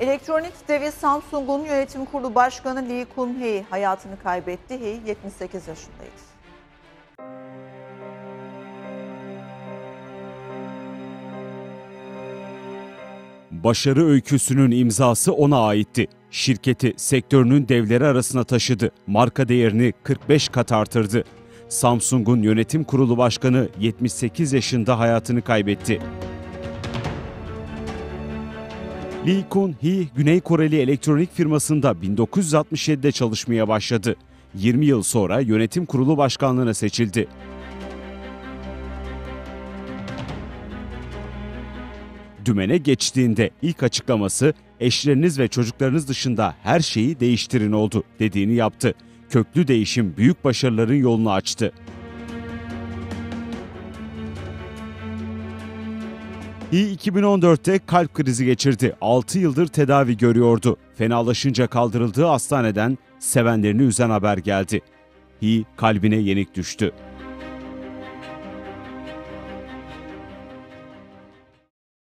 Elektronik devi Samsung'un yönetim kurulu başkanı Lee Kun-hee hayatını kaybetti. Hee 78 yaşındaydı. Başarı öyküsünün imzası ona aitti. Şirketi sektörünün devleri arasına taşıdı. Marka değerini 45 kat artırdı. Samsung'un yönetim kurulu başkanı 78 yaşında hayatını kaybetti. Lee Kun-hee, Güney Koreli elektronik firmasında 1967'de çalışmaya başladı. 20 yıl sonra yönetim kurulu başkanlığına seçildi. Dümene geçtiğinde ilk açıklaması, "Eşleriniz ve çocuklarınız dışında her şeyi değiştirin" oldu dediğini yaptı. Köklü değişim büyük başarıların yolunu açtı. Hee 2014'te kalp krizi geçirdi. 6 yıldır tedavi görüyordu. Fenalaşınca kaldırıldığı hastaneden sevenlerini üzen haber geldi. Hee kalbine yenik düştü.